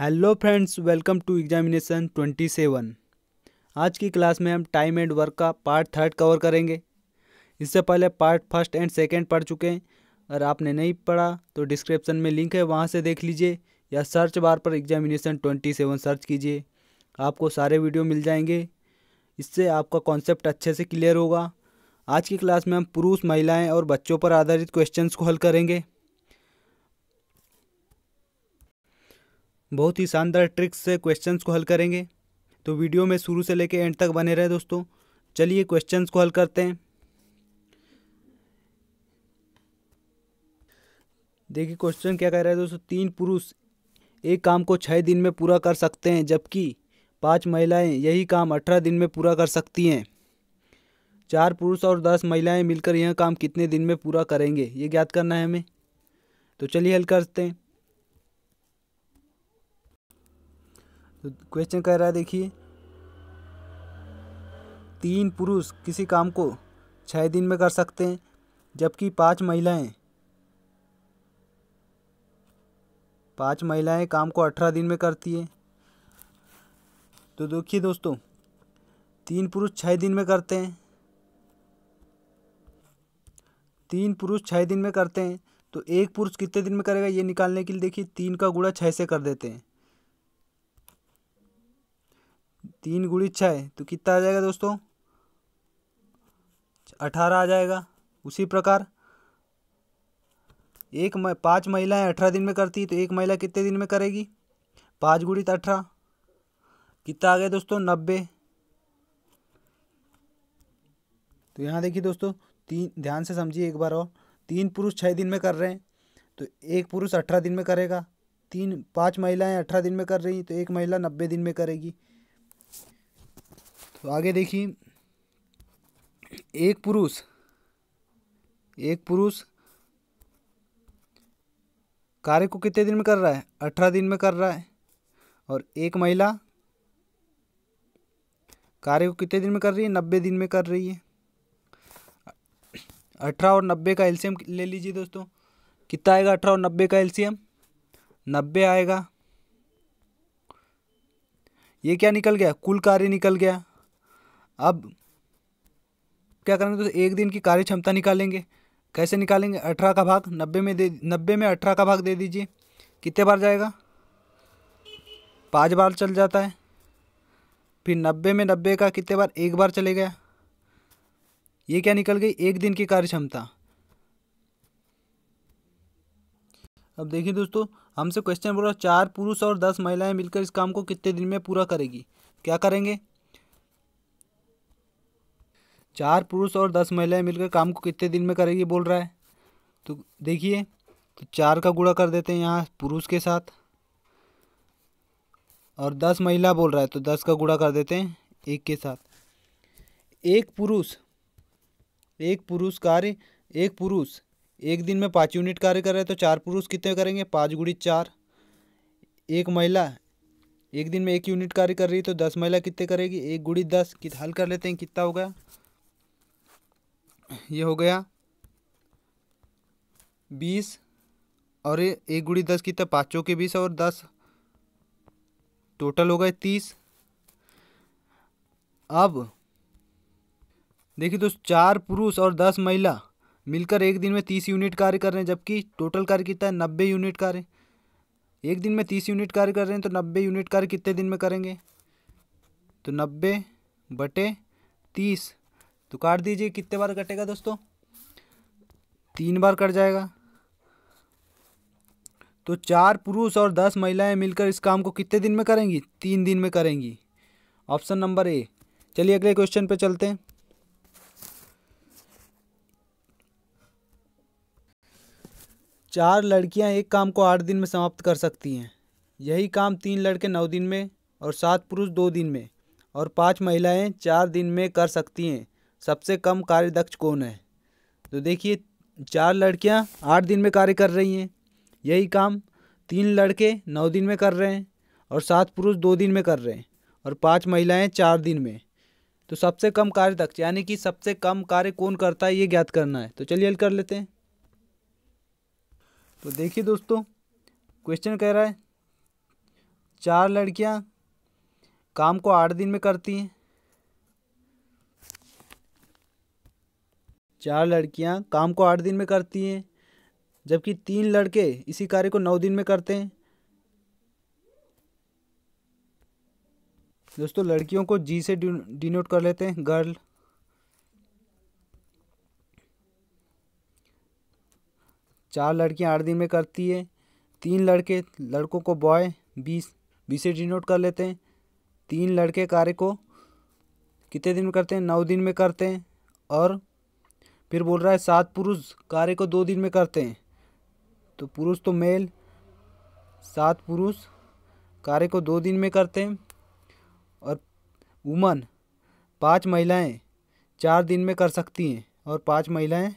Hello friends, welcome to examination 27। आज की class में हम टाइम एंड वर्क का पार्ट 3 कवर करेंगे। इससे पहले पार्ट 1 एंड 2 पढ़ चुके हैं। अगर आपने नहीं पढ़ा तो डिस्क्रिप्शन में लिंक है, वहां से देख लीजिए या सर्च बार पर एग्जामिनेशन 27 सर्च कीजिए, आपको सारे वीडियो मिल जाएंगे। इससे आपका कॉन्सेप्ट अच्छे से क्लियर होगा। आज की क्लास में हम पुरुष, महिलाएँ और बच्चों पर आधारित क्वेश्चन को हल करेंगे। बहुत ही शानदार ट्रिक्स से क्वेश्चंस को हल करेंगे, तो वीडियो में शुरू से लेकर एंड तक बने रहे दोस्तों। चलिए क्वेश्चंस को हल करते हैं। देखिए क्वेश्चन क्या कह रहा है दोस्तों। 3 पुरुष एक काम को 6 दिन में पूरा कर सकते हैं, जबकि 5 महिलाएं यही काम 18 दिन में पूरा कर सकती हैं। 4 पुरुष और 10 महिलाएँ मिलकर यह काम कितने दिन में पूरा करेंगे, ये ज्ञात करना है हमें। तो चलिए हल करते हैं। तो क्वेश्चन कह रहा है, देखिए 3 पुरुष किसी काम को 6 दिन में कर सकते हैं, जबकि 5 महिलाएं काम को 18 दिन में करती हैं। तो देखिए दोस्तों, 3 पुरुष 6 दिन में करते हैं, तो 1 पुरुष कितने दिन में करेगा, ये निकालने के लिए देखिए 3 का गुणा 6 से कर देते हैं। 3 गुड़ी 6 तो कितना आ जाएगा दोस्तों, 18 आ जाएगा। उसी प्रकार 5 महिलाएं 18 दिन में करती है, तो 1 महिला कितने दिन में करेगी, 5 गुड़ी 18 कितना आ गया दोस्तों, 90। तो यहाँ देखिए दोस्तों, ध्यान से समझिए एक बार और। 3 पुरुष 6 दिन में कर रहे हैं, तो 1 पुरुष 18 दिन में करेगा। 5 महिलाएं 18 दिन में कर रही हैं, तो 1 महिला 90 दिन में करेगी। तो आगे देखिए, 1 पुरुष कार्य को कितने दिन में कर रहा है, 18 दिन में कर रहा है। और 1 महिला कार्य को कितने दिन में कर रही है, 90 दिन में कर रही है। 18 और 90 का एलसीएम ले लीजिए दोस्तों, कितना आएगा 18 और 90 का एलसीएम, 90 आएगा। ये क्या निकल गया, कुल कार्य निकल गया। अब क्या करेंगे दोस्तों, 1 दिन की कार्य क्षमता निकालेंगे। कैसे निकालेंगे, 18 का भाग 90 में दे, 90 में 18 का भाग दे दीजिए, कितने बार जाएगा, 5 बार चल जाता है। फिर 90 में 90 का कितने बार, 1 बार चले गया। ये क्या निकल गई, 1 दिन की कार्य क्षमता। अब देखिए दोस्तों, हमसे क्वेश्चन बोला 4 पुरुष और 10 महिलाएं मिलकर इस काम को कितने दिन में पूरा करेगी, क्या करेंगे, 4 पुरुष और 10 महिलाएं मिलकर काम को कितने दिन में करेगी बोल रहा है। तो देखिए, तो 4 का गुणा कर देते हैं यहाँ पुरुष के साथ, और 10 महिला बोल रहा है तो 10 का गुणा कर देते हैं 1 के साथ। 1 पुरुष 1 दिन में 5 यूनिट कार्य कर रहे हैं, तो 4 पुरुष कितने करेंगे, 5 गुड़ी 4। 1 महिला 1 दिन में 1 यूनिट कार्य कर रही है, तो 10 महिला कितने करेगी, 1 गुड़ी 10 हल कर लेते हैं, कितना हो गया, ये हो गया 20। और ये 1 गुड़ी 10 कितना, 5 चौके 20 और 10, टोटल हो गए 30। अब देखिए दोस्तों, 4 पुरुष और 10 महिला मिलकर 1 दिन में 30 यूनिट कार्य कर रहे हैं, जबकि टोटल कार्य कितना है, 90 यूनिट कार्य। 1 दिन में 30 यूनिट कार्य कर रहे हैं, तो 90 यूनिट कार्य कितने दिन में करेंगे, तो 90 बटे 30। तो काट दीजिए, कितने बार कटेगा दोस्तों, 3 बार कट जाएगा। तो 4 पुरुष और 10 महिलाएं मिलकर इस काम को कितने दिन में करेंगी, 3 दिन में करेंगी, ऑप्शन नंबर ए। चलिए अगले क्वेश्चन पे चलते हैं। चार लड़कियां एक काम को 8 दिन में समाप्त कर सकती हैं, यही काम 3 लड़के 9 दिन में और 7 पुरुष 2 दिन में और 5 महिलाएं 4 दिन में कर सकती हैं। सबसे कम कार्यदक्ष कौन है। तो देखिए, 4 लड़कियां 8 दिन में कार्य कर रही हैं, यही काम 3 लड़के 9 दिन में कर रहे हैं और 7 पुरुष 2 दिन में कर रहे हैं और 5 महिलाएँ 4 दिन में। तो सबसे कम कार्यदक्ष यानी कि सबसे कम कार्य कौन करता है, ये ज्ञात करना है। तो चलिए हल कर लेते हैं। तो देखिए दोस्तों, क्वेश्चन कह रहा है चार लड़कियां काम को 8 दिन में करती हैं। 4 लड़कियां काम को 8 दिन में करती हैं, जबकि 3 लड़के इसी कार्य को 9 दिन में करते हैं। दोस्तों लड़कियों को जी से डिनोट कर लेते हैं, गर्ल। चार लड़कियां 8 दिन में करती है, 3 लड़के, लड़कों को बॉय, बी से डिनोट कर लेते हैं। 3 लड़के कार्य को कितने दिन में करते हैं? 9 दिन में करते हैं। और फिर बोल रहा है 7 पुरुष कार्य को 2 दिन में करते हैं। तो पुरुष तो मेल, 7 पुरुष कार्य को 2 दिन में करते हैं। और वुमन 5 महिलाएं 4 दिन में कर सकती हैं, और 5 महिलाएं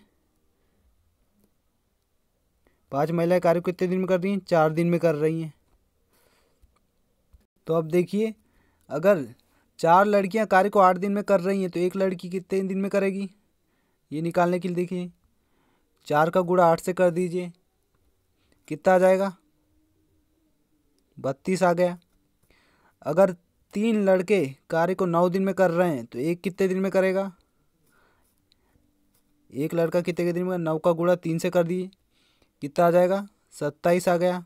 कार्य को कितने दिन में कर रही हैं? 4 दिन में कर रही हैं। तो अब देखिए, अगर 4 लड़कियां कार्य को 8 दिन में कर रही हैं तो 1 लड़की कितने दिन में करेगी? ये निकालने के लिए देखिए 4 का गुणा 8 से कर दीजिए, कितना आ जाएगा? 32 आ गया। अगर 3 लड़के कार्य को 9 दिन में कर रहे हैं तो 1 कितने दिन में करेगा? 1 लड़का कितने दिन में? 9 का गुणा 3 से कर दीजिए, कितना आ जाएगा? 27 आ गया।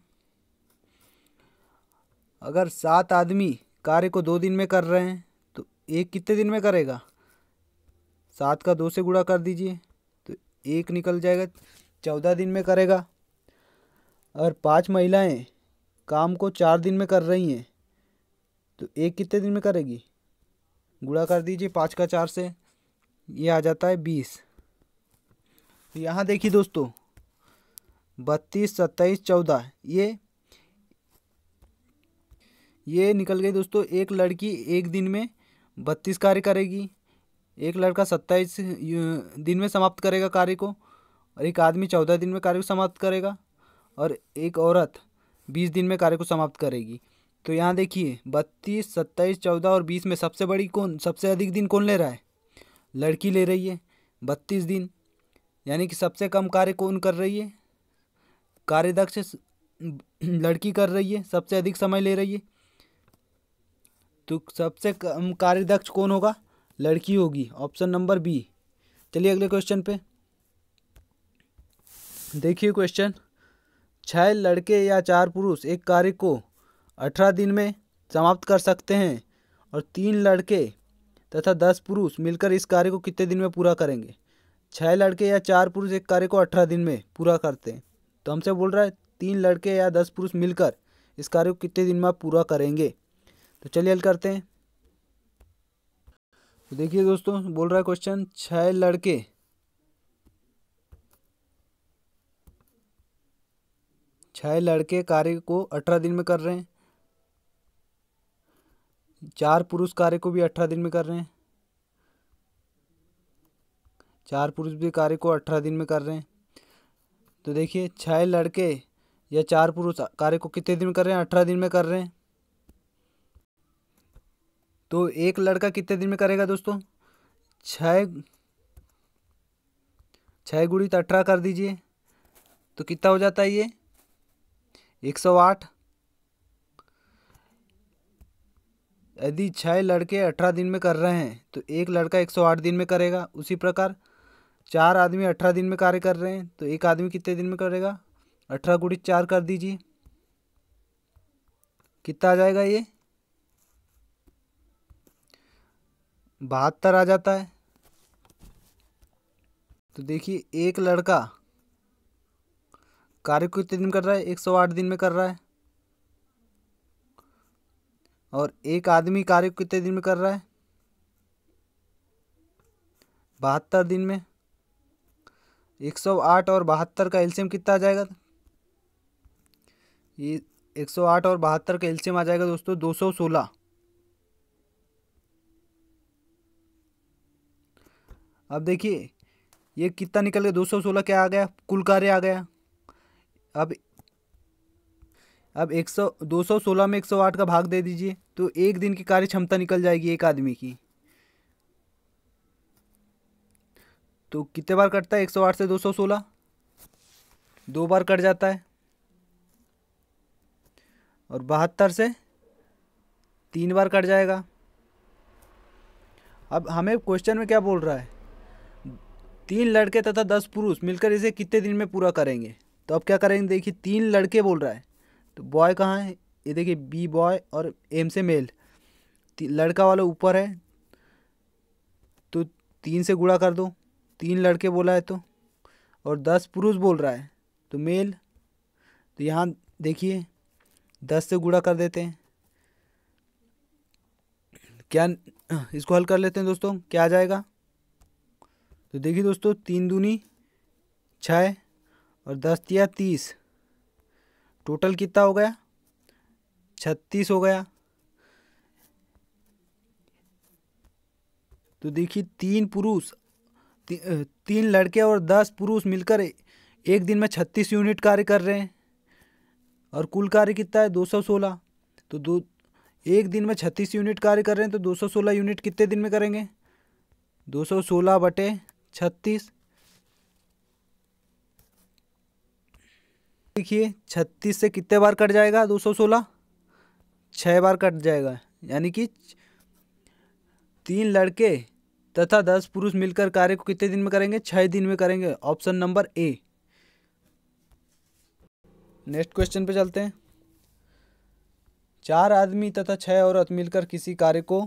अगर 7 आदमी कार्य को 2 दिन में कर रहे हैं तो 1 कितने दिन में करेगा? 7 का 2 से गुणा कर दीजिए तो 1 निकल जाएगा, 14 दिन में करेगा। और 5 महिलाएं काम को 4 दिन में कर रही हैं तो 1 कितने दिन में करेगी? गुणा कर दीजिए 5 का 4 से, ये आ जाता है 20। तो यहाँ देखिए दोस्तों 32, 27, 14 ये निकल गई दोस्तों। 1 लड़की 1 दिन में 32 कार्य करेगी, 1 लड़का 27 दिन में समाप्त करेगा कार्य को, और 1 आदमी 14 दिन में कार्य को समाप्त करेगा, और 1 औरत 20 दिन में कार्य को समाप्त करेगी। तो यहाँ देखिए 32, 27, 14 और 20 में सबसे अधिक दिन कौन ले रहा है? लड़की ले रही है 32 दिन, यानी कि सबसे कम कार्य कौन कर रही है? कार्यदक्ष लड़की कर रही है, सबसे अधिक समय ले रही है। तो सबसे कम कार्यदक्ष कौन होगा? लड़की होगी, ऑप्शन नंबर बी। चलिए अगले क्वेश्चन पे देखिए। क्वेश्चन 6 लड़के या 4 पुरुष एक कार्य को 18 दिन में समाप्त कर सकते हैं, और 3 लड़के तथा 10 पुरुष मिलकर इस कार्य को कितने दिन में पूरा करेंगे? 6 लड़के या 4 पुरुष एक कार्य को 18 दिन में पूरा करते हैं, तो हमसे बोल रहा है 3 लड़के या 10 पुरुष मिलकर इस कार्य को कितने दिन में पूरा करेंगे। तो चलिए हल करते हैं। तो देखिए दोस्तों बोल रहा है क्वेश्चन 6 लड़के कार्य को 18 दिन में कर रहे हैं, 4 पुरुष कार्य को भी 18 दिन में कर रहे हैं, 4 पुरुष भी कार्य को 18 दिन में कर रहे हैं। तो देखिए 6 लड़के या 4 पुरुष कार्य को कितने दिन में कर रहे हैं? 18 दिन में कर रहे हैं। तो 1 लड़का कितने दिन में करेगा दोस्तों? 6 गुणित 18 कर दीजिए तो कितना हो जाता है? ये 108। यदि 6 लड़के 18 दिन में कर रहे हैं तो 1 लड़का 108 दिन में करेगा। उसी प्रकार 4 आदमी 18 दिन में कार्य कर रहे हैं तो 1 आदमी कितने दिन में करेगा? 18 गुणित 4 कर दीजिए, कितना आ जाएगा? ये 72 आ जाता है। तो देखिए 1 लड़का कार्य को कितने दिन कर रहा है? 108 दिन में कर रहा है। और 1 आदमी कार्य को कितने दिन में कर रहा है? 72 दिन में। 108 और 72 का एलसीएम कितना आ जाएगा? ये 108 और 72 का एलसीएम आ जाएगा दोस्तों 216। अब देखिए ये कितना निकल गया? 216 क्या आ गया? कुल कार्य आ गया। अब 216 में 108 का भाग दे दीजिए तो 1 दिन की कार्य क्षमता निकल जाएगी 1 आदमी की। तो कितने बार कटता है 108 से 216? 2 बार कट जाता है। और 72 से तीन बार कट जाएगा। अब हमें क्वेश्चन में क्या बोल रहा है, 3 लड़के तथा 10 पुरुष मिलकर इसे कितने दिन में पूरा करेंगे। तो अब क्या करेंगे, देखिए 3 लड़के बोल रहा है, तो बॉय कहाँ है, ये देखिए बी बॉय और एम से मेल, लड़का वाला ऊपर है तो 3 से गुणा कर दो, 3 लड़के बोला है तो, और 10 पुरुष बोल रहा है तो मेल, तो यहाँ देखिए 10 से गुणा कर देते हैं। क्या इसको हल कर लेते हैं दोस्तों, क्या आ जाएगा, तो देखिए दोस्तों 3 दूनी 6 और 10 तिया 30, टोटल कितना हो गया, 36 हो गया। तो देखिए 3 लड़के और 10 पुरुष मिलकर एक दिन में 36 यूनिट कार्य कर रहे हैं और कुल कार्य कितना है 216। तो एक दिन में 36 यूनिट कार्य कर रहे हैं तो 216 यूनिट कितने दिन में करेंगे, 216 बटे 36। देखिए 36 से कितने बार कट जाएगा 216, 6 बार कट जाएगा। यानी कि 3 लड़के तथा 10 पुरुष मिलकर कार्य को कितने दिन में करेंगे, 6 दिन में करेंगे, option number A. Next question पे चलते हैं। 4 आदमी तथा 6 औरत मिलकर किसी कार्य को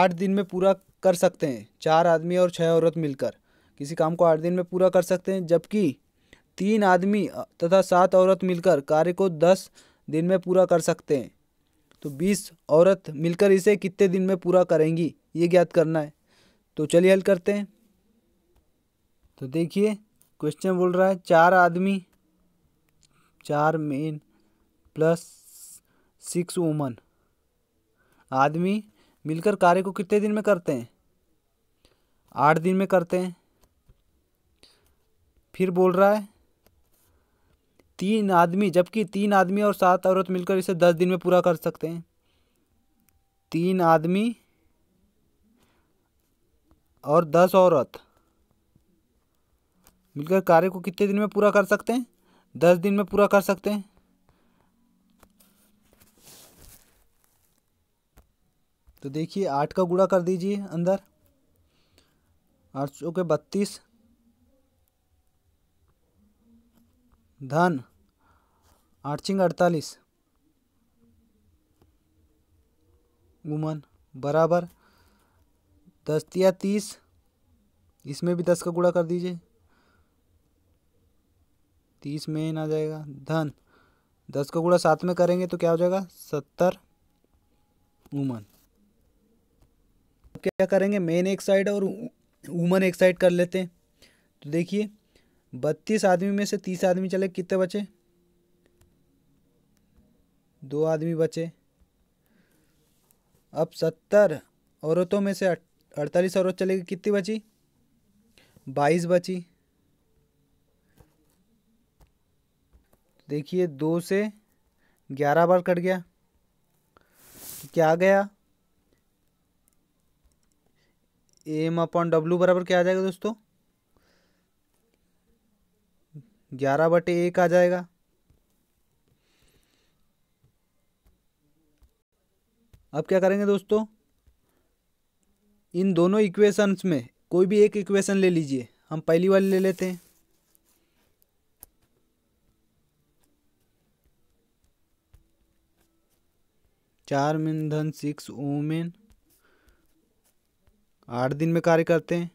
8 दिन में पूरा कर सकते हैं। 4 आदमी और 6 औरत मिलकर किसी काम को 8 दिन में पूरा कर सकते हैं, जबकि 3 आदमी तथा 7 औरत मिलकर कार्य को 10 दिन में पूरा कर सकते हैं। तो 20 औरत मिलकर इसे कितने दिन में पूरा करेंगी, ये ज्ञात करना है। तो चलिए हल करते हैं। तो देखिए क्वेश्चन बोल रहा है 4 आदमी 4 मेन प्लस 6 वुमन आदमी मिलकर कार्य को कितने दिन में करते हैं, 8 दिन में करते हैं। फिर बोल रहा है 3 आदमी, जबकि 3 आदमी और 7 औरत मिलकर इसे 10 दिन में पूरा कर सकते हैं। 3 आदमी और 10 औरत मिलकर कार्य को कितने दिन में पूरा कर सकते हैं, 10 दिन में पूरा कर सकते हैं। तो देखिए 8 का गुणा कर दीजिए अंदर, 8 के 32 धन 8 छिंग 48 वुमन बराबर 10 तिया 30, इसमें भी 10 का गुणा कर दीजिए, 30 में ना जाएगा धन 10 का गुणा 7 में करेंगे तो क्या हो जाएगा 70 वुमन। क्या करेंगे, मेन एक साइड और वुमन एक साइड कर लेते हैं। तो देखिए 32 आदमी में से 30 आदमी चले, कितने बचे, 2 आदमी बचे। अब 70 औरतों में से 48 औरत चलेगी, कितनी बची, 22 बची। देखिए 2 से 11 बार कट गया, क्या आ गया, m/w बराबर क्या आ जाएगा दोस्तों, 11/1 आ जाएगा। अब क्या करेंगे दोस्तों, इन दोनों इक्वेशंस में कोई भी एक इक्वेशन ले लीजिए, हम पहली वाली ले लेते हैं। चार मेन धन 6 वुमेन 8 दिन में कार्य करते हैं।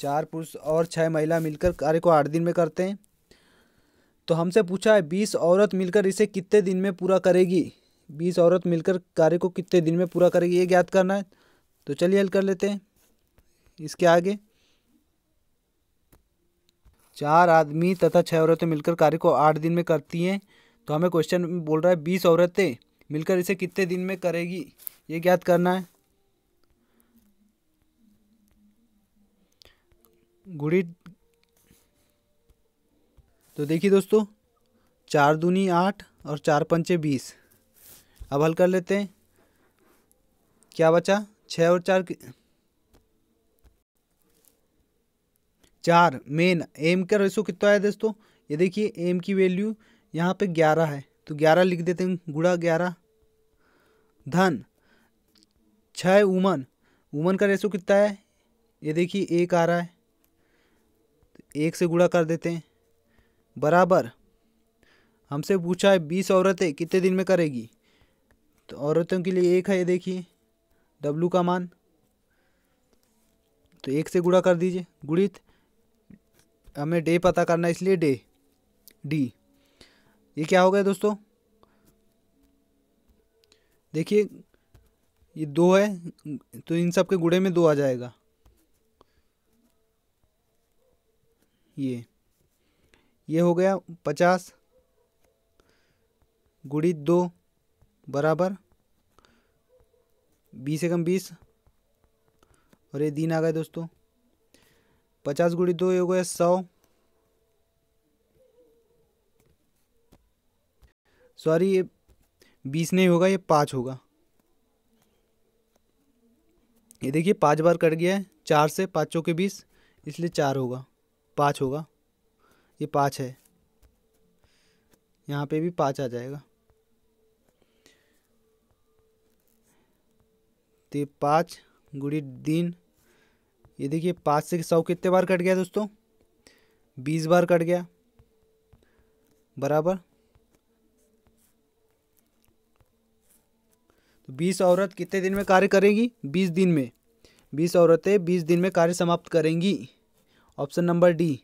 4 पुरुष और 6 महिला मिलकर कार्य को 8 दिन में करते हैं। तो हमसे पूछा है 20 औरत मिलकर इसे कितने दिन में पूरा करेगी, 20 औरत मिलकर कार्य को कितने दिन में पूरा करेगी, ये ज्ञात करना है। तो चलिए हल कर लेते हैं। इसके आगे 4 आदमी तथा 6 औरतें मिलकर कार्य को 8 दिन में करती हैं। तो हमें क्वेश्चन बोल रहा है 20 औरतें मिलकर इसे कितने दिन में करेगी, ये ज्ञात करना है। गुड़ी तो देखिए दोस्तों 4 दूनी 8 और 4 पंचे 20। अब हल कर लेते हैं, क्या बचा, 6 और 4 मेन एम का रेशो कितना है दोस्तों, ये देखिए एम की वैल्यू यहाँ पे 11 है तो 11 लिख देते हैं, गुणा 11 धन, छः वुमन, वुमन का रेशो कितना है, ये देखिए एक आ रहा है, एक से गुणा कर देते हैं, बराबर हमसे पूछा है 20 औरतें कितने दिन में करेगी, तो औरतों के लिए एक है, ये देखिए W का मान, तो एक से गुणा कर दीजिए, गुणित हमें डे पता करना है इसलिए डे D, ये क्या हो गया दोस्तों, देखिए ये दो है तो इन सब के गुणे में दो आ जाएगा, ये हो गया 50 गुणित 2 बराबर 20 एकम 20, और ये दिन आ गए दोस्तों, 50 गुणित 2 ये हो गया 100, सॉरी ये 20 नहीं होगा, ये 5 होगा, ये देखिए 5 बार कट गया है, 4 से 5 के 20 इसलिए 4 होगा, 5 होगा, ये 5 है, यहाँ पे भी 5 आ जाएगा, तो ये 5 गुणित दिन, ये देखिए 5 से 100 कितने बार कट गया दोस्तों, 20 बार कट गया, बराबर तो 20 औरत कितने दिन में कार्य करेगी, 20 दिन में, 20 औरतें 20 दिन में कार्य समाप्त करेंगी, ऑप्शन नंबर डी।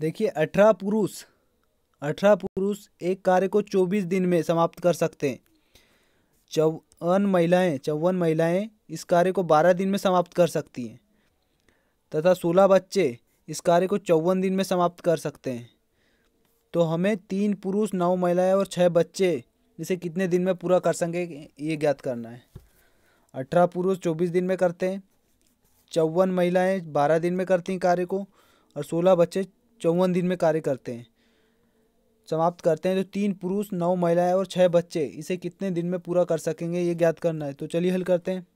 देखिए 18 पुरुष एक कार्य को 24 दिन में समाप्त कर सकते हैं, 54 महिलाएं इस कार्य को 12 दिन में समाप्त कर सकती हैं, तथा 16 बच्चे इस कार्य को 54 दिन में समाप्त कर सकते हैं, तो हमें 3 पुरुष 9 महिलाएं और 6 बच्चे इसे कितने दिन में पूरा कर सकेंगे ये ज्ञात करना है। 18 पुरुष 24 दिन में करते हैं, 54 महिलाएं 12 दिन में करती हैं कार्य को, और 16 बच्चे 54 दिन में कार्य करते हैं समाप्त करते हैं, तो 3 पुरुष 9 महिलाएं और 6 बच्चे इसे कितने दिन में पूरा कर सकेंगे ये ज्ञात करना है। तो चलिए हल करते हैं।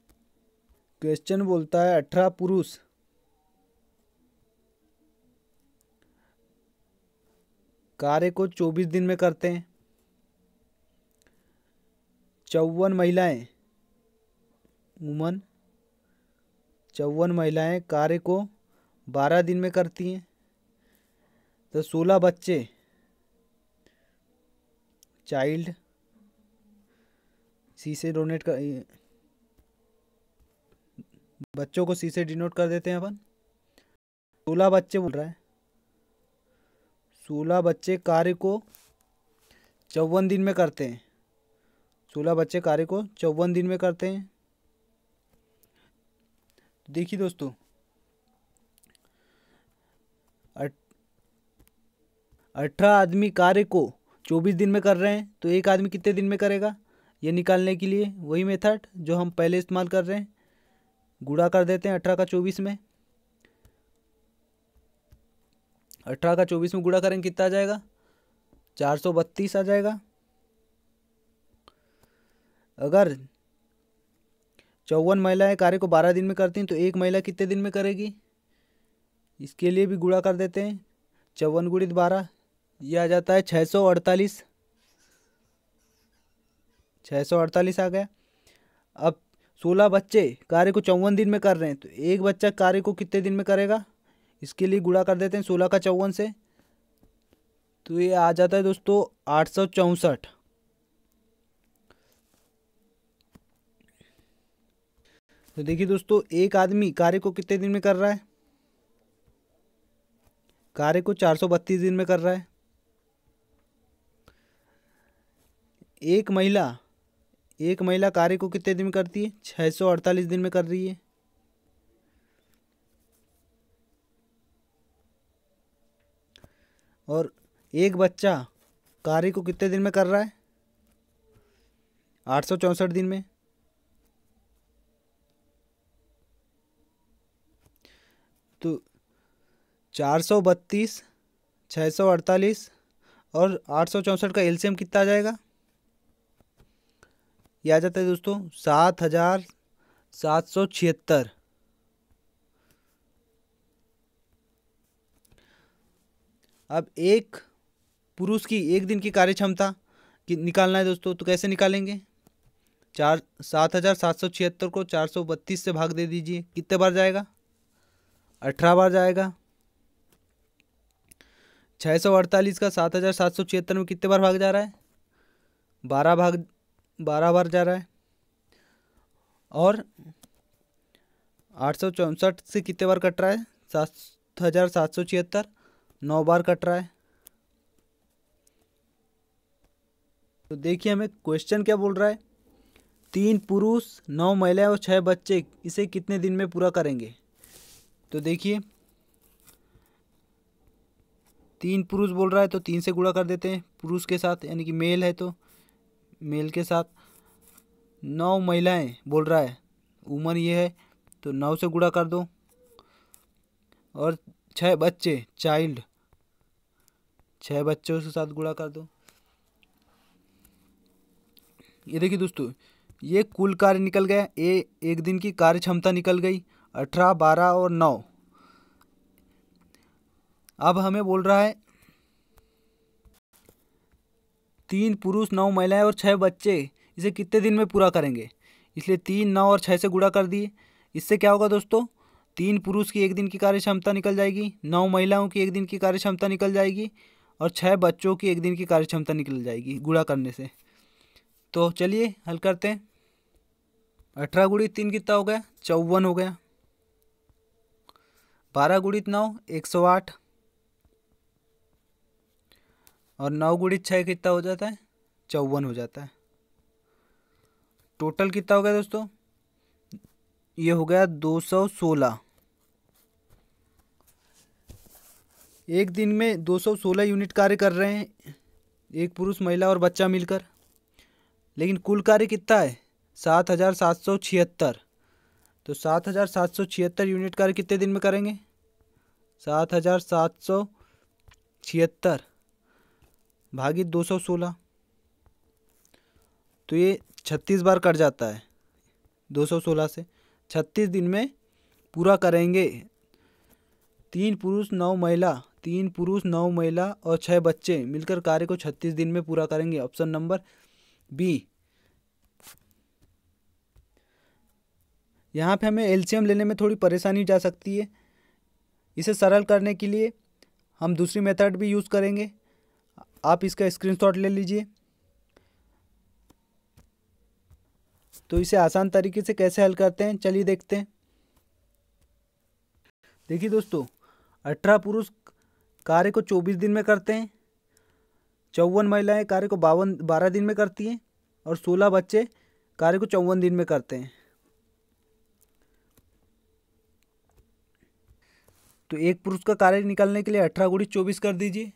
क्वेश्चन बोलता है 18 पुरुष कार्य को 24 दिन में करते हैं, 54 महिलाएं कार्य को 12 दिन में करती हैं, तो 16 बच्चे चाइल्ड सी से डोनेट कर, बच्चों को सी से डिनोट कर देते हैं अपन, 16 बच्चे बोल रहा है, 16 बच्चे कार्य को 54 दिन में करते हैं, 16 बच्चे कार्य को 54 दिन में करते हैं। देखिए दोस्तों 18 आदमी कार्य को 24 दिन में कर रहे हैं, तो एक आदमी कितने दिन में करेगा, ये निकालने के लिए वही मेथड जो हम पहले इस्तेमाल कर रहे हैं, गुणा कर देते हैं 18 का 24 में, 18 का 24 में गुणा करेंगे कितना आ जाएगा, 432 आ जाएगा। अगर 54 महिलाएं कार्य को 12 दिन में करती हैं तो एक महिला कितने दिन में करेगी, इसके लिए भी गुणा कर देते हैं, 54 गुणित 12 यह आ जाता है 648, 648 आ गया। अब 16 बच्चे कार्य को 54 दिन में कर रहे हैं, तो एक बच्चा कार्य को कितने दिन में करेगा, इसके लिए गुणा कर देते हैं 16 का 54 से, तो ये आ जाता है दोस्तों 864। तो देखिए दोस्तों एक आदमी कार्य को कितने दिन में कर रहा है, कार्य को 432 दिन में कर रहा है, एक महिला कार्य को कितने दिन में करती है, 648 दिन में कर रही है। और एक बच्चा कार्य को कितने दिन में कर रहा है, 864 दिन में। तो 432, 648 और 864 का एलसीएम कितना आ जाएगा, यह आ जाता है दोस्तों 7776। अब एक पुरुष की एक दिन की कार्य क्षमता कि निकालना है दोस्तों। तो कैसे निकालेंगे, 7,776 को 432 से भाग दे दीजिए। कितने बार जाएगा, 18 बार जाएगा। 648 का 7,776 में कितने बार भाग जा रहा है, 12 बार जा रहा है। और 864 से कितने बार कट रहा है, 7,776 9 बार कट रहा है। तो देखिए हमें क्वेश्चन क्या बोल रहा है, 3 पुरुष 9 महिलाएं और 6 बच्चे इसे कितने दिन में पूरा करेंगे। तो देखिए 3 पुरुष बोल रहा है तो 3 से गुणा कर देते हैं पुरुष के साथ, यानी कि मेल है तो मेल के साथ। 9 महिलाएं बोल रहा है, उम्र ये है तो 9 से गुणा कर दो। और 6 बच्चे चाइल्ड, 6 बच्चों के साथ गुणा कर दो। ये देखिए दोस्तों, ये कुल कार्य निकल गया, एक दिन की कार्य क्षमता निकल गई, 18 12 और 9। अब हमें बोल रहा है 3 पुरुष 9 महिलाएं और 6 बच्चे इसे कितने दिन में पूरा करेंगे, इसलिए 3, 9 और 6 से गुणा कर दिए। इससे क्या होगा दोस्तों, 3 पुरुष की एक दिन की कार्य क्षमता निकल जाएगी, 9 महिलाओं की एक दिन की कार्य क्षमता निकल जाएगी और 6 बच्चों की एक दिन की कार्य क्षमता निकल जाएगी गुणा करने से। तो चलिए हल करते हैं। 18 × 3 कितना हो गया, 54 हो गया। 12 × 9 108 और 9 × 6 कितना हो जाता है, 54 हो जाता है। टोटल कितना हो गया दोस्तों, ये हो गया 216। एक दिन में 216 यूनिट कार्य कर रहे हैं एक पुरुष महिला और बच्चा मिलकर। लेकिन कुल कार्य कितना है, 7,776। तो 7,776 यूनिट कार्य कितने दिन में करेंगे, 7,776 भागी 216। तो ये 36 बार कट जाता है 216 से। 36 दिन में पूरा करेंगे। 3 पुरुष 9 महिला और 6 बच्चे मिलकर कार्य को 36 दिन में पूरा करेंगे, ऑप्शन नंबर B। यहाँ पे हमें LCM लेने में थोड़ी परेशानी जा सकती है। इसे सरल करने के लिए हम दूसरी मेथड भी यूज़ करेंगे। आप इसका स्क्रीनशॉट ले लीजिए। तो इसे आसान तरीके से कैसे हल करते हैं चलिए देखते हैं। देखिए दोस्तों, 18 पुरुष कार्य को 24 दिन में करते हैं, 54 महिलाएं कार्य को 12 दिन में करती हैं और 16 बच्चे कार्य को 54 दिन में करते हैं। तो एक पुरुष का कार्य निकालने के लिए 18 × 24 कर दीजिए।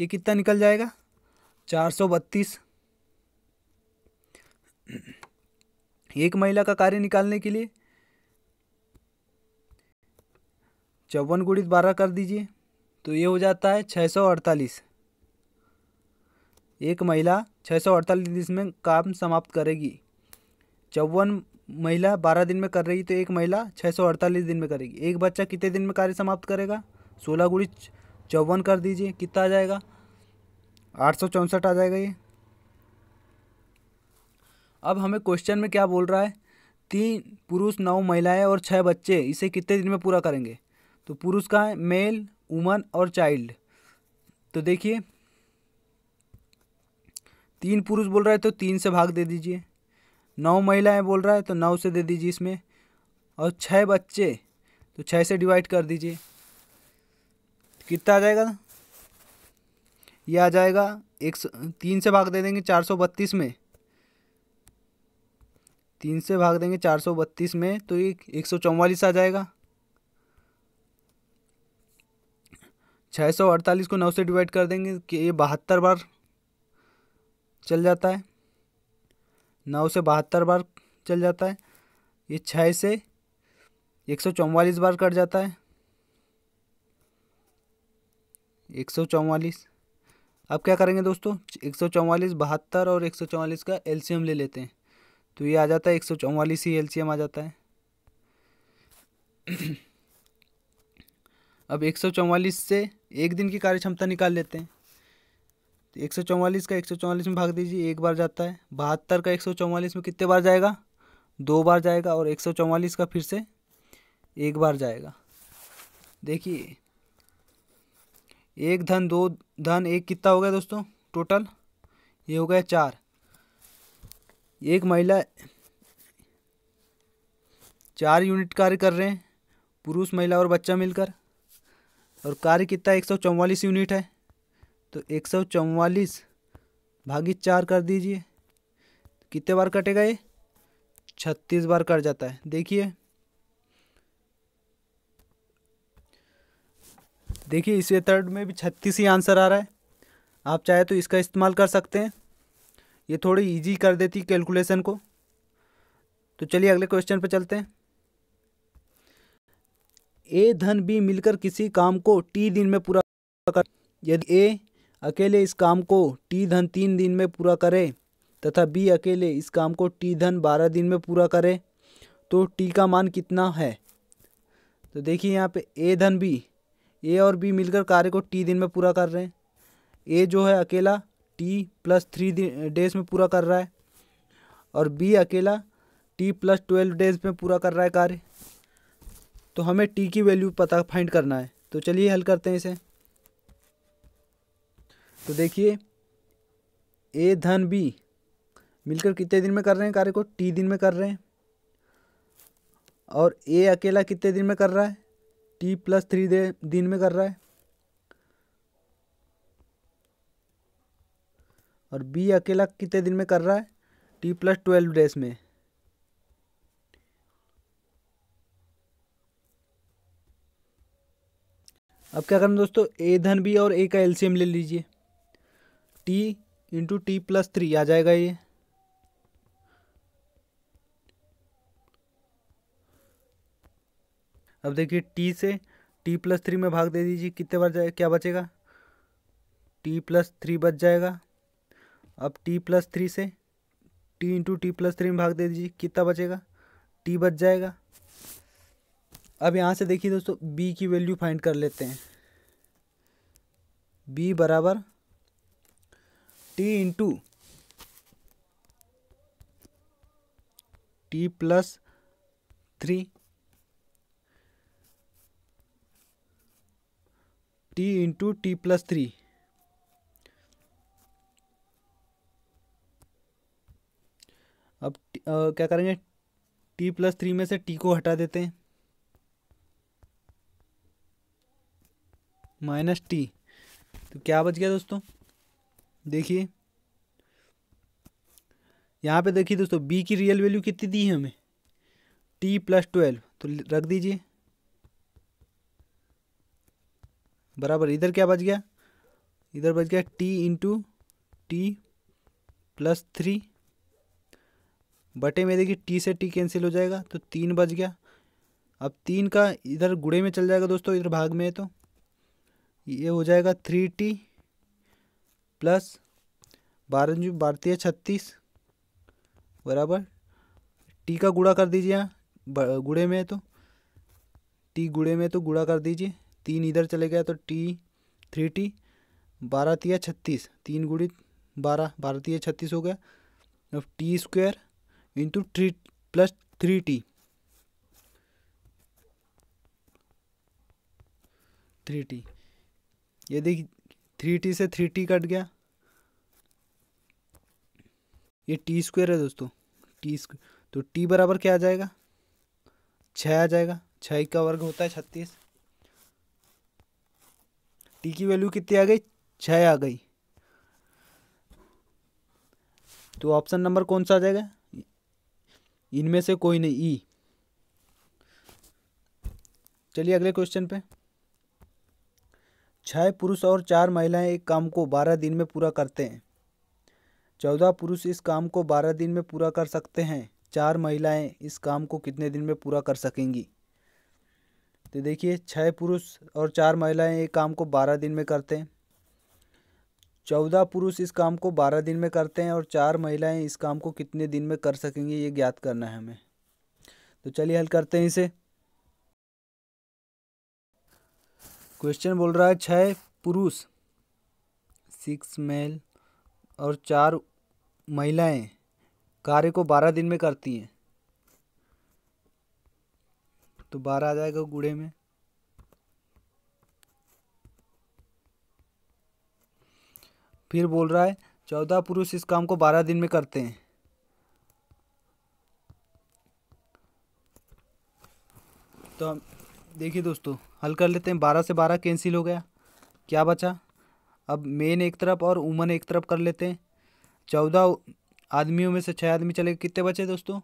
ये कितना निकल जाएगा, 432। एक महिला का कार्य निकालने के लिए 54 × 12 कर दीजिए। तो ये हो जाता है 648। एक महिला 648 दिन में काम समाप्त करेगी। 54 महिला 12 दिन में कर रही, तो एक महिला 648 दिन में करेगी। एक बच्चा कितने दिन में कार्य समाप्त करेगा, 16 × 54 कर दीजिए। कितना आ जाएगा, 864 आ जाएगा ये। अब हमें क्वेश्चन में क्या बोल रहा है, 3 पुरुष 9 महिलाएं और 6 बच्चे इसे कितने दिन में पूरा करेंगे। तो पुरुष का है मेल, वुमन और चाइल्ड। तो देखिए 3 पुरुष बोल रहा है तो 3 से भाग दे दीजिए, 9 महिलाएं बोल रहा है तो 9 से दे दीजिए इसमें, और 6 बच्चे तो 6 से डिवाइड कर दीजिए। कितना आ जाएगा, ये आ जाएगा 3 से भाग दे देंगे 432 में, 3 से भाग देंगे 432 में तो ये 144 आ जाएगा। 648 को 9 से डिवाइड कर देंगे कि ये 72 बार चल जाता है, 9 से 72 बार चल जाता है। ये 6 से 144 बार कट जाता है, 144। अब क्या करेंगे दोस्तों, 144 72 और 144 का LCM ले लेते हैं। तो ये आ जाता है 144 ही LCM आ जाता है। अब 144 से एक दिन की कार्यक्षमता निकाल लेते हैं। तो 144 का 144 में भाग दीजिए, एक बार जाता है। 72 का 144 में कितने बार जाएगा, दो बार जाएगा। और 144 का फिर से एक बार जाएगा। देखिए एक धन दो धन एक कितना हो गया दोस्तों, टोटल ये हो गया चार। एक महिला 4 यूनिट कार्य कर रहे हैं, पुरुष महिला और बच्चा मिलकर। और कार्य कितना 144 यूनिट है, तो 144 भागी 4 कर दीजिए। कितने बार कटेगा ये, 36 बार कट जाता है। देखिए इस मेथड में भी 36 ही आंसर आ रहा है। आप चाहे तो इसका इस्तेमाल कर सकते हैं, ये थोड़ी इजी कर देती कैलकुलेशन को। तो चलिए अगले क्वेश्चन पर चलते हैं। ए धन बी मिलकर किसी काम को टी दिन में पूरा कर, यदि ए अकेले इस काम को टी धन 3 दिन में पूरा करे तथा बी अकेले इस काम को टी धन 12 दिन में पूरा करे तो टी का मान कितना है। तो देखिए यहाँ पे ए धन बी, ए और बी मिलकर कार्य को टी दिन में पूरा कर रहे हैं। ए जो है अकेला टी प्लस 3 डेज में पूरा कर रहा है और बी अकेला टी प्लस 12 डेज में पूरा कर रहा है कार्य। तो हमें टी की वैल्यू पता फाइंड करना है, तो चलिए हल करते हैं इसे। तो देखिए ए धन बी मिलकर कितने दिन में कर रहे हैं कार्य को, टी दिन में कर रहे हैं। और ए अकेला कितने दिन में कर रहा है, टी प्लस 3 दिन में कर रहा है। और बी अकेला कितने दिन में कर रहा है, टी प्लस 12 डेज में। अब क्या करना दोस्तों, ए धन बी और ए का एलसीएम ले लीजिए। टी इंटू टी प्लस 3 आ जाएगा ये। अब देखिए टी से टी प्लस 3 में भाग दे दीजिए, कितने बार जाए क्या बचेगा, टी प्लस 3 बच जाएगा। अब टी प्लस 3 से टी इंटू टी प्लस 3 में भाग दे दीजिए, कितना बचेगा, टी बच जाएगा। अब यहाँ से देखिए दोस्तों b की वैल्यू फाइंड कर लेते हैं। b बराबर T into T plus 3, T into T plus 3। अब क्या करेंगे, टी प्लस 3 में से टी को हटा देते हैं, माइनस टी। तो क्या बच गया दोस्तों, देखिए यहाँ पे देखिए दोस्तों बी की रियल वैल्यू कितनी दी है हमें, टी प्लस 12। तो रख दीजिए बराबर, इधर क्या बच गया, इधर बच गया टी इंटू टी प्लस 3 बटे में देखिए टी से टी कैंसिल हो जाएगा तो 3 बच गया। अब 3 का इधर गुणे में चल जाएगा दोस्तों, इधर भाग में है तो ये हो जाएगा 3t प्लस 12×12 = 36 बराबर t का गुणा कर दीजिए, यहाँ गुणे में है तो t गुणे में तो गुणा कर दीजिए। 3 इधर चले गया तो t 3t 12×36, 3×12 = 36 हो गया। अब t square into 3 plus 3t 3t। ये देखिए 3t से 3t कट गया, ये टी स्क्वायर है दोस्तों, टी स्क्वायर। तो t बराबर क्या आ जाएगा, 6 आ जाएगा। 6 का वर्ग होता है 36। t की वैल्यू कितनी आ गई, 6 आ गई। तो ऑप्शन नंबर कौन सा आ जाएगा, इनमें से कोई नहीं, ई। चलिए अगले क्वेश्चन पे। 6 पुरुष और 4 महिलाएं एक काम को 12 दिन में पूरा करते हैं। 14 पुरुष इस काम को 12 दिन में पूरा कर सकते हैं। 4 महिलाएं इस काम को कितने दिन में पूरा कर सकेंगी। तो देखिए 6 पुरुष और 4 महिलाएं एक काम को 12 दिन में करते हैं। 14 पुरुष इस काम को 12 दिन में करते हैं और 4 महिलाएं इस काम को कितने दिन में कर सकेंगी, ये ज्ञात करना है हमें। तो चलिए हल करते हैं इसे। क्वेश्चन बोल रहा है 6 पुरुष 6 मेल और 4 महिलाएं कार्य को 12 दिन में करती हैं, तो 12 आ जाएगा गुणे में। फिर बोल रहा है 14 पुरुष इस काम को 12 दिन में करते हैं, तो हम देखिए दोस्तों हल कर लेते हैं। 12 से 12 कैंसिल हो गया, क्या बचा? अब मेन एक तरफ और वुमन एक तरफ कर लेते हैं। 14 आदमियों में से 6 आदमी चले, कितने बचे दोस्तों?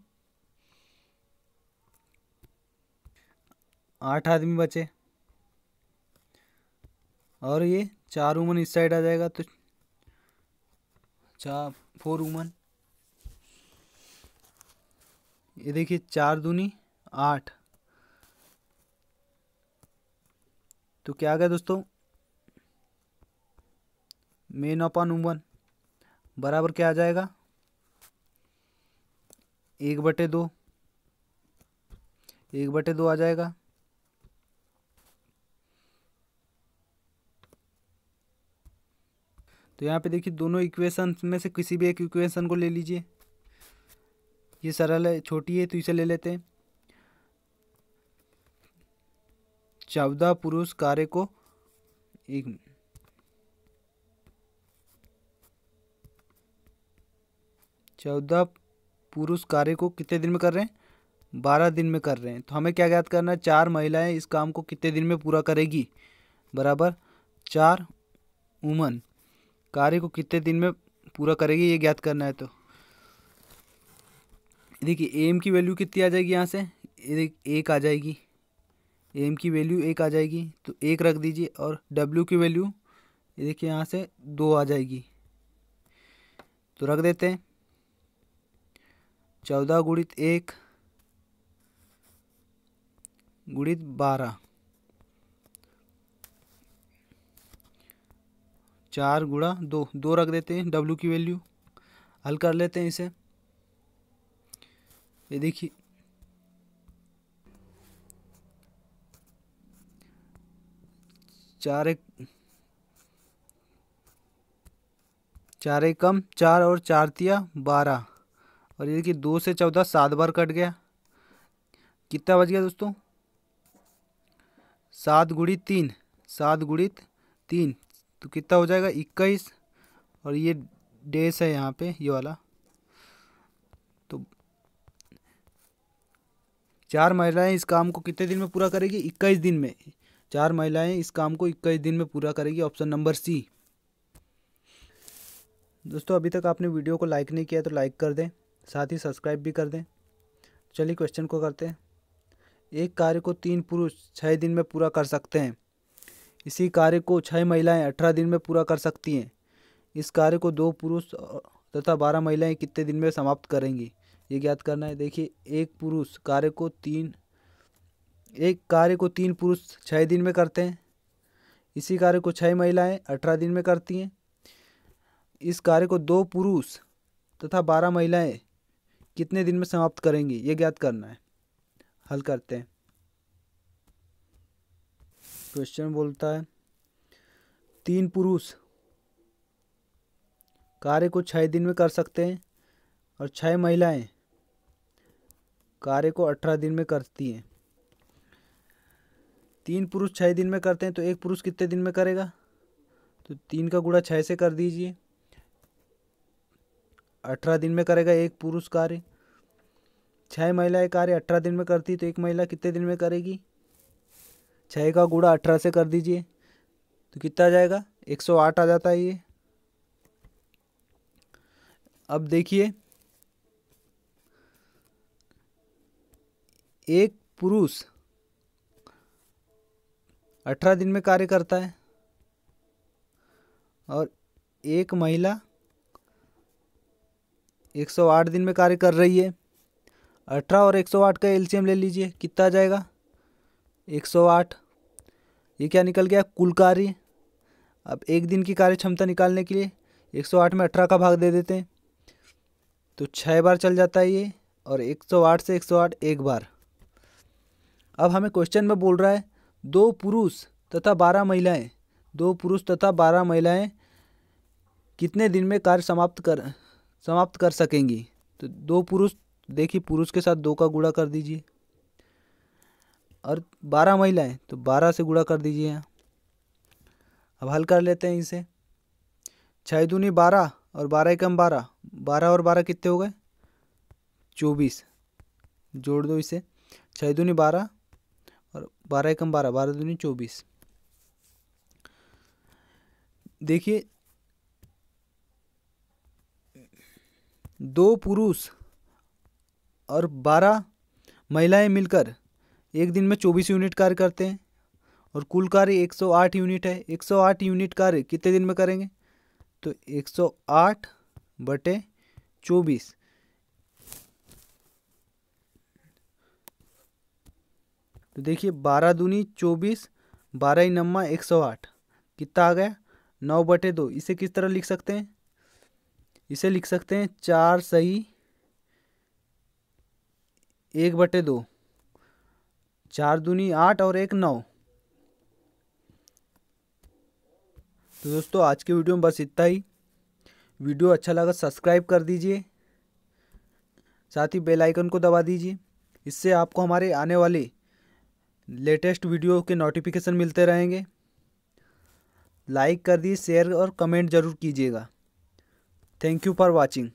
8 आदमी बचे और ये 4 वुमन इस साइड आ जाएगा, तो 4 वुमन। ये देखिए 4 दूनी 8, तो क्या आ गया दोस्तों? मेन अपॉन वुमन बराबर क्या आ जाएगा? 1/2, 1/2 आ जाएगा। तो यहाँ पे देखिए दोनों इक्वेशन में से किसी भी एक इक्वेशन को ले लीजिए। ये सरल है, छोटी है, तो इसे ले लेते हैं। 14 पुरुष कार्य को 14 पुरुष कार्य को कितने दिन में कर रहे हैं? 12 दिन में कर रहे हैं। तो हमें क्या ज्ञात करना है? 4 महिलाएं इस काम को कितने दिन में पूरा करेगी बराबर 4 वुमन कार्य को कितने दिन में पूरा करेगी, ये ज्ञात करना है। तो देखिए एम की वैल्यू कितनी आ जाएगी यहाँ से? 1 आ जाएगी। एम की वैल्यू 1 आ जाएगी, तो 1 रख दीजिए। और डब्ल्यू की वैल्यू ये देखिए यहाँ से 2 आ जाएगी, तो रख देते हैं। 14 × 1 × 12, 4 × 2, 2 रख देते हैं डब्ल्यू की वैल्यू। हल कर लेते हैं इसे। ये देखिए 4 × 1 = 4 और 4×3 = 12। और ये देखिए 2 से 14 7 बार कट गया, कितना बच गया दोस्तों? 7×3, 7×3, तो कितना हो जाएगा? 21। और ये डैश है यहाँ पे ये वाला, तो 4 महिलाएं इस काम को कितने दिन में पूरा करेगी? 21 दिन में। 4 महिलाएं इस काम को 21 दिन में पूरा करेगी, ऑप्शन नंबर सी। दोस्तों अभी तक आपने वीडियो को लाइक नहीं किया तो लाइक कर दें, साथ ही सब्सक्राइब भी कर दें। चलिए क्वेश्चन को करते हैं। एक कार्य को 3 पुरुष 6 दिन में पूरा कर सकते हैं। इसी कार्य को 6 महिलाएं 18 दिन में पूरा कर सकती हैं। इस कार्य को 2 पुरुष तथा 12 महिलाएं कितने दिन में समाप्त करेंगी, ये ज्ञात करना है। देखिए एक कार्य को 3 पुरुष 6 दिन में करते हैं। इसी कार्य को 6 महिलाएं 18 दिन में करती हैं। इस कार्य को 2 पुरुष तथा 12 महिलाएं कितने दिन में समाप्त करेंगी, ये ज्ञात करना है। हल करते हैं। क्वेश्चन बोलता है 3 पुरुष कार्य को 6 दिन में कर सकते हैं और 6 महिलाएं कार्य को 18 दिन में करती हैं। 3 पुरुष 6 दिन में करते हैं, तो 1 पुरुष कितने दिन में करेगा? तो 3 × 6 से कर दीजिए। 18 दिन में करेगा 1 पुरुष कार्य। 6 महिलाएं कार्य 18 दिन में करती, तो 1 महिला कितने दिन में करेगी? 6 × 18 से कर दीजिए, तो कितना आ जाएगा? 108 आ जाता है ये। अब देखिए एक पुरुष 18 दिन में कार्य करता है और एक महिला 108 दिन में कार्य कर रही है। 18 और 108 का एलसीएम ले लीजिए, कितना आ जाएगा? 108। ये क्या निकल गया? कुल कार्य। अब एक दिन की कार्य क्षमता निकालने के लिए 108 में 18 का भाग दे देते हैं, तो 6 बार चल जाता है ये। और 108 से 108 एक बार। अब हमें क्वेश्चन में बोल रहा है 2 पुरुष तथा 12 महिलाएं कितने दिन में कार्य समाप्त कर सकेंगी। तो दो पुरुष, देखिए पुरुष के साथ दो का गुणा कर दीजिए, और 12 महिलाएं तो 12 से गुणा कर दीजिए यहाँ। अब हल कर लेते हैं इसे। 6 दूनी 12 और 12 एकम 12, 12 और 12 कितने हो गए, 24। जोड़ दो इसे, 6 दूनी 12 और 12 एकम 12, 12 दूनी 24। देखिए दो पुरुष और 12 महिलाएं मिलकर एक दिन में 24 यूनिट कार्य करते हैं, और कुल कार्य 108 यूनिट है। 108 यूनिट कार्य कितने दिन में करेंगे, तो 108 बटे 24। तो देखिए 12 दूनी 24, 12 नम्मा 108, कितना आ गया, 9 बटे 2। इसे किस तरह लिख सकते हैं, इसे लिख सकते हैं 4 सही 1 बटे 2, 4 दूनी 8 और 1 9। तो दोस्तों आज के वीडियो में बस इतना ही। वीडियो अच्छा लगा सब्सक्राइब कर दीजिए, साथ ही बेल आइकन को दबा दीजिए, इससे आपको हमारे आने वाले लेटेस्ट वीडियो के नोटिफिकेशन मिलते रहेंगे। लाइक कर दीजिए, शेयर और कमेंट ज़रूर कीजिएगा। Thank you for watching.